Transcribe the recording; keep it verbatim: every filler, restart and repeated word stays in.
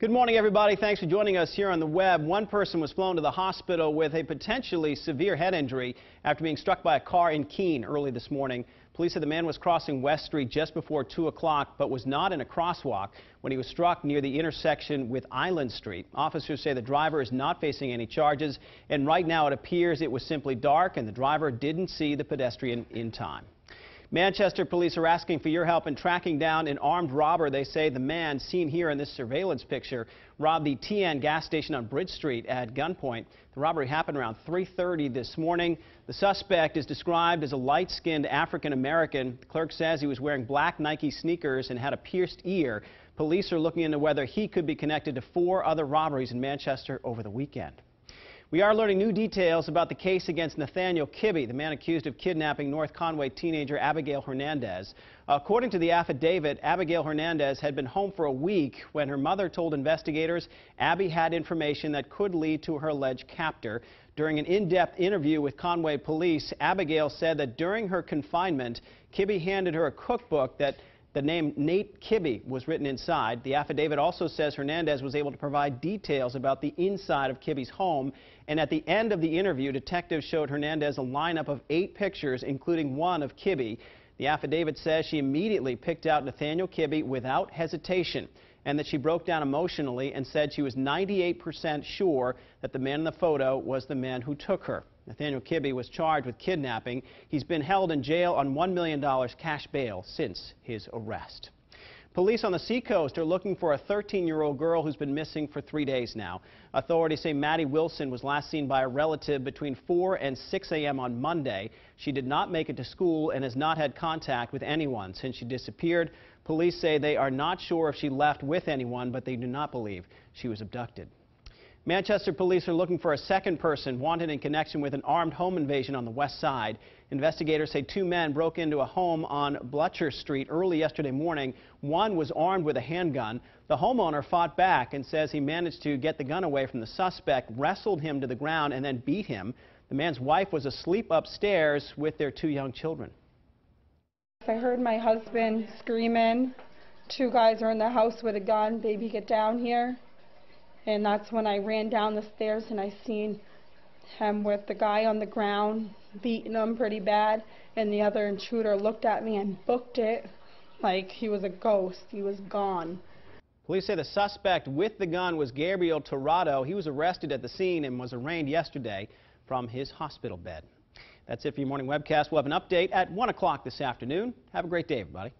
Good morning, everybody. Thanks for joining us here on the web. One person was flown to the hospital with a potentially severe head injury after being struck by a car in Keene early this morning. Police said the man was crossing West Street just before two o'clock but was not in a crosswalk when he was struck near the intersection with Island Street. Officers say the driver is not facing any charges, and right now it appears it was simply dark and the driver didn't see the pedestrian in time. Manchester police are asking for your help in tracking down an armed robber. They say the man seen here in this surveillance picture robbed the T N gas station on Bridge Street at gunpoint. The robbery happened around three thirty this morning. The suspect is described as a light-skinned African-American. The clerk says he was wearing black Nike sneakers and had a pierced ear. Police are looking into whether he could be connected to four other robberies in Manchester over the weekend. We are learning new details about the case against Nathaniel Kibby, the man accused of kidnapping North Conway teenager Abigail Hernandez. According to the affidavit, Abigail Hernandez had been home for a week when her mother told investigators Abby had information that could lead to her alleged captor. During an in-depth interview with Conway police, Abigail said that during her confinement, Kibby handed her a cookbook that the name Nate Kibby was written inside. The affidavit also says Hernandez was able to provide details about the inside of Kibby's home. And at the end of the interview, detectives showed Hernandez a lineup of eight pictures, including one of Kibby. The affidavit says she immediately picked out Nathaniel Kibby without hesitation, and that she broke down emotionally and said she was ninety-eight percent sure that the man in the photo was the man who took her. Nathaniel Kibby was charged with kidnapping. He's been held in jail on one million dollars cash bail since his arrest. Police on the seacoast are looking for a thirteen-year-old girl who's been missing for three days now. Authorities say Maddie Wilson was last seen by a relative between four and six a m on Monday. She did not make it to school and has not had contact with anyone since she disappeared. Police say they are not sure if she left with anyone, but they do not believe she was abducted. Manchester police are looking for a second person wanted in connection with an armed home invasion on the west side. Investigators say two men broke into a home on Blucher Street early yesterday morning. One was armed with a handgun. The homeowner fought back and says he managed to get the gun away from the suspect, wrestled him to the ground, and then beat him. The man's wife was asleep upstairs with their two young children. I heard my husband screaming, two guys are in the house with a gun, baby get down here. And that's when I ran down the stairs and I seen him with the guy on the ground, beating him pretty bad. And the other intruder looked at me and booked it like he was a ghost. He was gone. Police say the suspect with the gun was Gabriel Torrado. He was arrested at the scene and was arraigned yesterday from his hospital bed. That's it for your morning webcast. We'll have an update at one o'clock this afternoon. Have a great day, everybody.